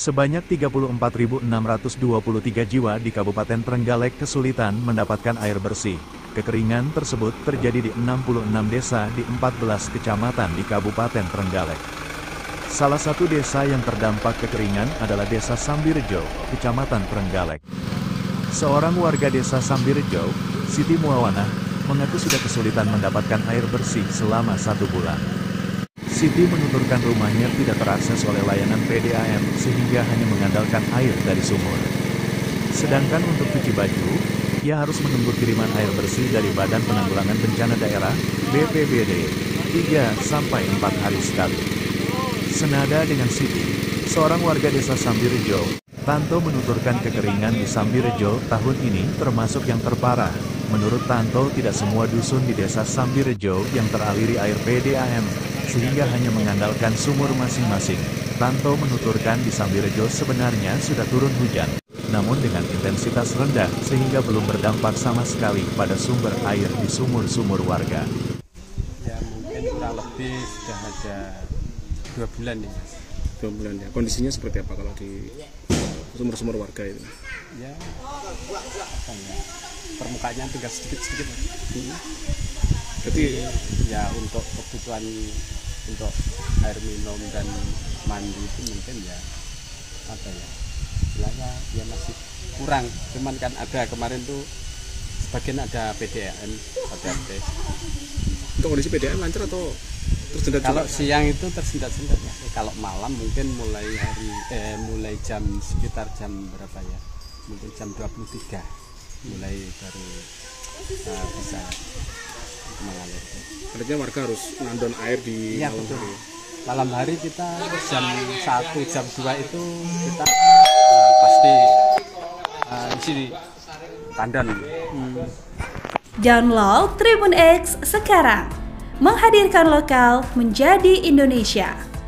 Sebanyak 34.623 jiwa di Kabupaten Trenggalek kesulitan mendapatkan air bersih. Kekeringan tersebut terjadi di 66 desa di 14 kecamatan di Kabupaten Trenggalek. Salah satu desa yang terdampak kekeringan adalah Desa Sambirejo, Kecamatan Trenggalek. Seorang warga Desa Sambirejo, Siti Muawanah, mengaku sudah kesulitan mendapatkan air bersih selama 1 bulan. Siti menuturkan rumahnya tidak terakses oleh layanan PDAM sehingga hanya mengandalkan air dari sumur. Sedangkan untuk cuci baju, ia harus menunggu kiriman air bersih dari Badan Penanggulangan Bencana Daerah (BPBD) 3–4 hari sekali. Senada dengan Siti, seorang warga Desa Sambirejo, Tanto, menuturkan kekeringan di Sambirejo tahun ini termasuk yang terparah. Menurut Tanto, tidak semua dusun di Desa Sambirejo yang teraliri air PDAM, sehingga hanya mengandalkan sumur masing-masing. Tanto menuturkan di Sambirejo sebenarnya sudah turun hujan, namun dengan intensitas rendah sehingga belum berdampak sama sekali pada sumber air di sumur-sumur warga. Ya mungkin kurang lebih sudah ada 2 bulan nih mas. 2 bulan ya. Kondisinya seperti apa kalau di sumur-sumur warga itu? Ya, permukaannya tinggal sedikit-sedikit. Jadi ya untuk kebutuhan untuk air minum dan mandi itu mungkin ya apa ya istilahnya ya masih kurang. Cuman kan ada kemarin tuh sebagian ada PDAM, PDAT. Untuk kondisi PDAM lancar atau tersendat? Kalau siang itu tersendat-sendat. Kalau malam mungkin mulai jam sekitar jam berapa ya? Mungkin jam 23 mulai baru bisa. Artinya warga harus ngandon air di malam hari. Malam hari kita jam 1, jam 2 itu kita pasti di sini tandan. Download Tribun X sekarang, menghadirkan lokal menjadi Indonesia.